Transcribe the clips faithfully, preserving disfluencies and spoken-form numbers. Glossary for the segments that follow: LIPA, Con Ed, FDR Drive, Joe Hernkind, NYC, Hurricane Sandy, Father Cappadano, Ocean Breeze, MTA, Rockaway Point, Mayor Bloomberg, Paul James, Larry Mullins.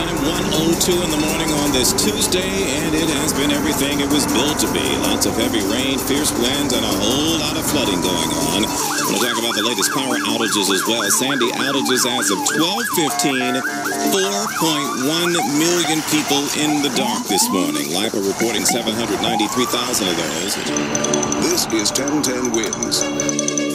time, one oh two in the morning on this Tuesday, and it has been everything it was built to be. Lots of heavy rain, fierce winds, and a whole lot of flooding going on. We'll talk about the latest power outages as well. Sandy outages as of twelve fifteen, four point one million people in the dark this morning. LIPA reporting seven hundred ninety-three thousand of those. This is ten ten Winds.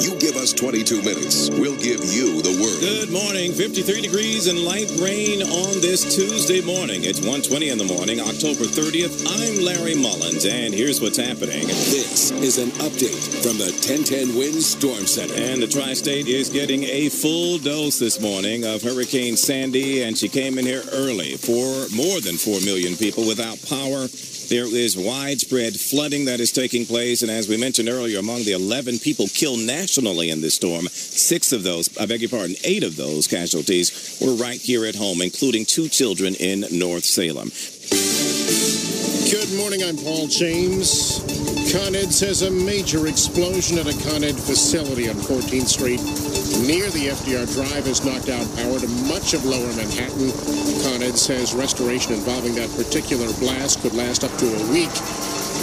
You give us twenty-two minutes, we'll give you the word. Good morning, fifty-three degrees and light rain on this Tuesday morning. It's one twenty in the morning, October thirtieth. I'm Larry Mullins, and here's what's happening. This is an update from the ten ten Wind Storm Center. And the Tri-State is getting a full dose this morning of Hurricane Sandy, and she came in here early for more than four million people without power. There is widespread flooding that is taking place, and as we mentioned earlier, among the eleven people killed nationally in this storm, six of those, I beg your pardon, eight of those casualties were right here at home, including two children in North Salem. Good morning, I'm Paul James. Con Ed says a major explosion at a Con Ed facility on fourteenth street near the F D R Drive has knocked out power to much of lower Manhattan. Con Ed says restoration involving that particular blast could last up to a week.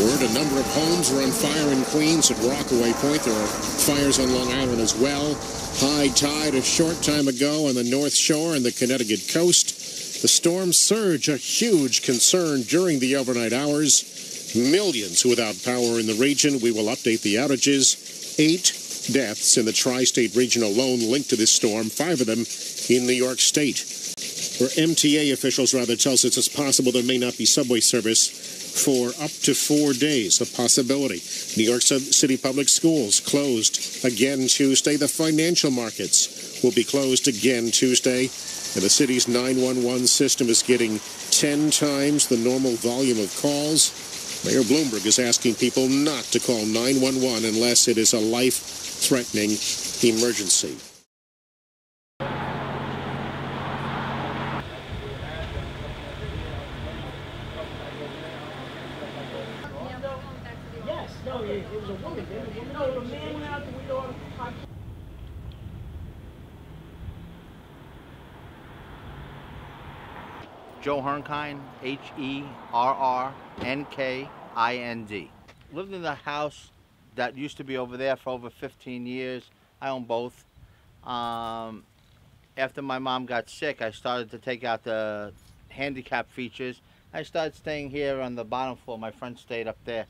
Word, a number of homes were on fire in Queens at Rockaway Point. There are fires on Long Island as well. High tide a short time ago on the North Shore and the Connecticut coast. The storm surge, a huge concern during the overnight hours. Millions without power in the region. We will update the outages. Eight deaths in the tri-state region alone linked to this storm, five of them in New York State. Or M T A officials rather tells us it's possible there may not be subway service for up to four days, a possibility. New York City public schools closed again Tuesday. The financial markets will be closed again Tuesday. And the city's nine one one system is getting ten times the normal volume of calls. Mayor Bloomberg is asking people not to call nine one one unless it is a life-threatening emergency. Yes, no, it was a woman. No, the man went out the window. Joe Hernkind, H E R R N K I N D. Lived in the house that used to be over there for over fifteen years. I own both. Um, after my mom got sick, I started to take out the handicap features. I started staying here on the bottom floor. My friend stayed up there.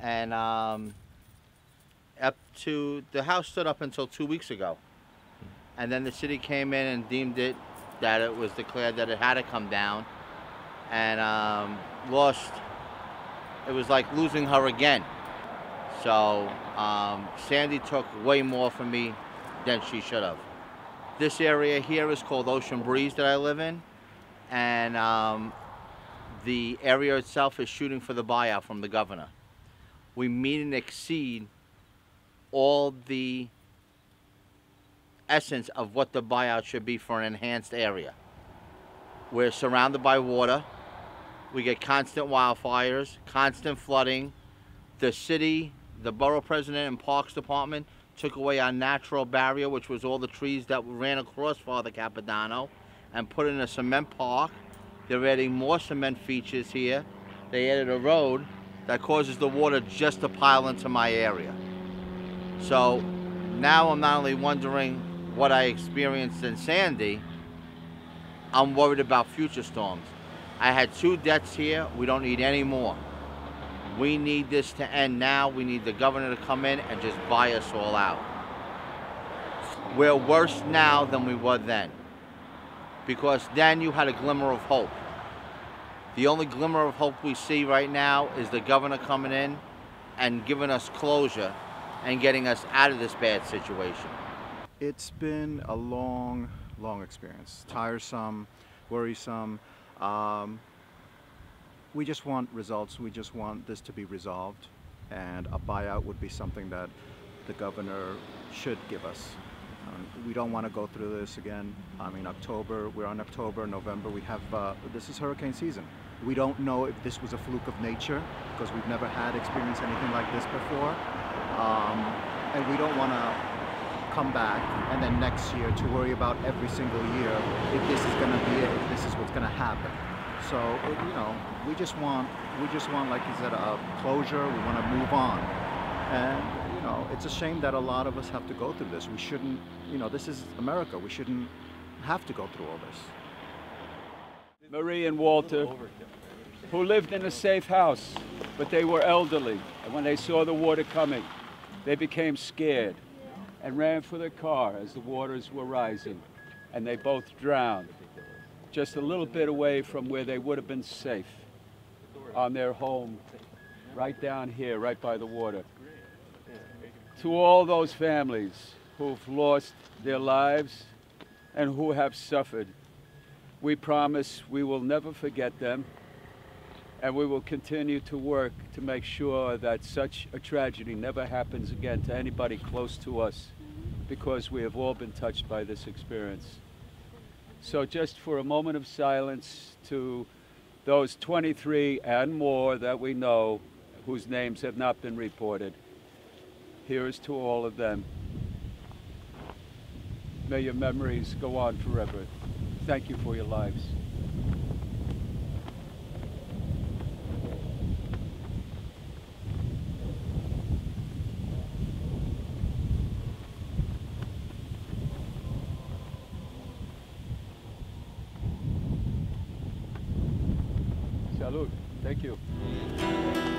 And um, up to, the house stood up until two weeks ago. And then the city came in and deemed it that it was declared that it had to come down, and um, lost, it was like losing her again. So um, Sandy took way more from me than she should have. This area here is called Ocean Breeze that I live in, and um, the area itself is shooting for the buyout from the governor. We meet and exceed all the essence of what the buyout should be for an enhanced area. We're surrounded by water. We get constant wildfires, constant flooding. The city, the borough president and parks department took away our natural barrier, which was all the trees that ran across Father Cappadano, and put in a cement park. They're adding more cement features here. They added a road that causes the water just to pile into my area. So now I'm not only wondering what I experienced in Sandy, I'm worried about future storms. I had two deaths here. We don't need any more. We need this to end now. We need the governor to come in and just buy us all out. We're worse now than we were then, because then you had a glimmer of hope. The only glimmer of hope we see right now is the governor coming in and giving us closure and getting us out of this bad situation. It's been a long, long experience. Tiresome, worrisome. Um, we just want results. We just want this to be resolved. And a buyout would be something that the governor should give us. Um, we don't want to go through this again. I mean, October, we're on October, November. We have, uh, this is hurricane season. We don't know if this was a fluke of nature, because we've never had experience anything like this before. Um, and we don't want to come back, and then next year to worry about every single year if this is going to be it, if this is what's going to happen. So it, you know, we just want, we just want, like you said, a closure. We want to move on, and you know, it's a shame that a lot of us have to go through this. We shouldn't, you know, this is America. We shouldn't have to go through all this. Marie and Walter, who lived in a safe house, but they were elderly, and when they saw the water coming, they became scared and ran for their car as the waters were rising, and they both drowned just a little bit away from where they would have been safe on their home, right down here, right by the water. To all those families who've lost their lives and who have suffered, we promise we will never forget them, and we will continue to work to make sure that such a tragedy never happens again to anybody close to us, because we have all been touched by this experience. So just for a moment of silence to those twenty-three and more that we know whose names have not been reported. Here is to all of them. May your memories go on forever. Thank you for your lives. Thank you.